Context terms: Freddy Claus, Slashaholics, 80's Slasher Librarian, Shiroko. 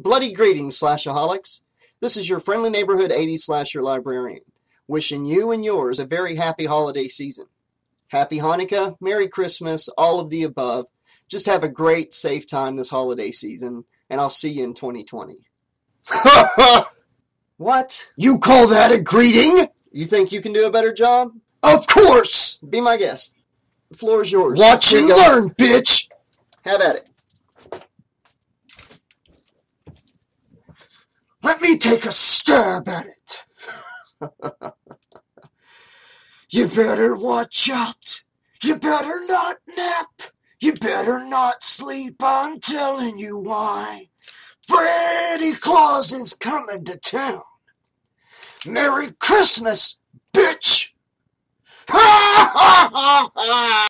Bloody greetings, Slashaholics. This is your friendly neighborhood 80s Slasher Librarian, wishing you and yours a very happy holiday season. Happy Hanukkah, Merry Christmas, all of the above. Just have a great, safe time this holiday season, and I'll see you in 2020. What? You call that a greeting? You think you can do a better job? Of course! Be my guest. The floor is yours. Watch and learn, bitch! Have at it. Let me take a stab at it. You better watch out. You better not nap. You better not sleep. I'm telling you why. Freddy Claus is coming to town. Merry Christmas, bitch. Ha ha ha ha.